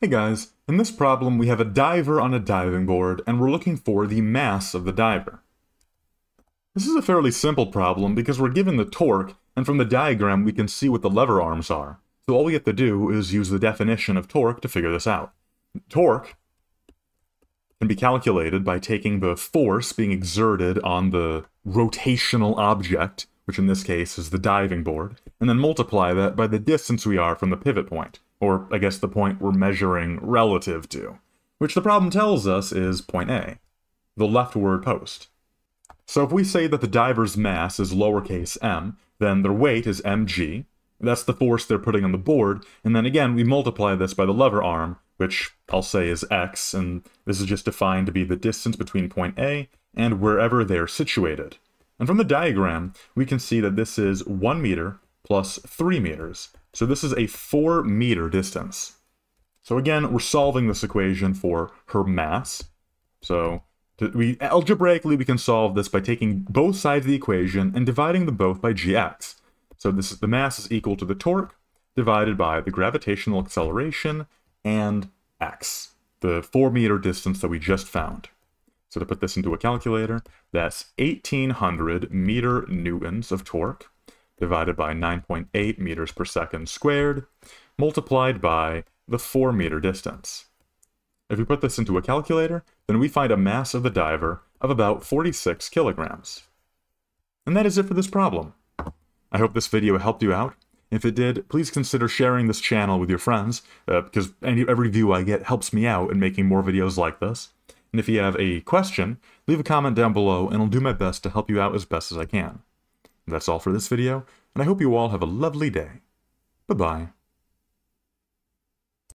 Hey guys, in this problem we have a diver on a diving board and we're looking for the mass of the diver. This is a fairly simple problem because we're given the torque and from the diagram we can see what the lever arms are. So all we have to do is use the definition of torque to figure this out. Torque can be calculated by taking the force being exerted on the rotational object, which in this case is the diving board, and then multiply that by the distance we are from the pivot point. Or, I guess, the point we're measuring relative to, which the problem tells us is point A, the leftward post. So if we say that the diver's mass is lowercase m, then their weight is mg, that's the force they're putting on the board, and then again we multiply this by the lever arm, which I'll say is x, and this is just defined to be the distance between point A and wherever they're situated. And from the diagram, we can see that this is 1 meter plus 3 meters. So this is a 4-meter distance. So again, we're solving this equation for her mass. So algebraically we can solve this by taking both sides of the equation and dividing them both by gx. So this is, the mass is equal to the torque divided by the gravitational acceleration and x, the 4-meter distance that we just found. So to put this into a calculator, that's 1,800 meter newtons of torque, divided by 9.8 meters per second squared, multiplied by the 4-meter distance. If we put this into a calculator, then we find a mass of the diver of about 46 kilograms. And that is it for this problem. I hope this video helped you out. If it did, please consider sharing this channel with your friends, because every view I get helps me out in making more videos like this. And if you have a question, leave a comment down below and I'll do my best to help you out as best as I can. That's all for this video, and I hope you all have a lovely day. Bye-bye.